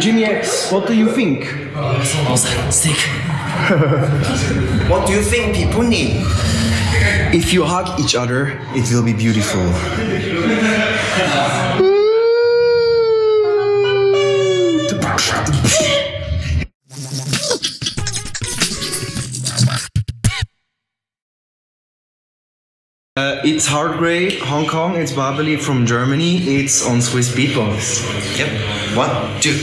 Jimmy, what do you think? What do you think people need? If you hug each other, it will be beautiful. It's HeartGrey, Hong Kong. It's Babeli from Germany. It's on Swiss Beatbox. Yep. 1, 2, 3,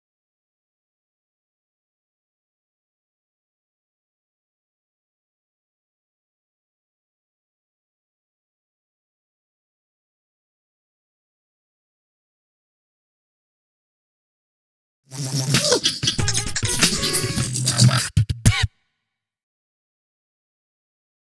4.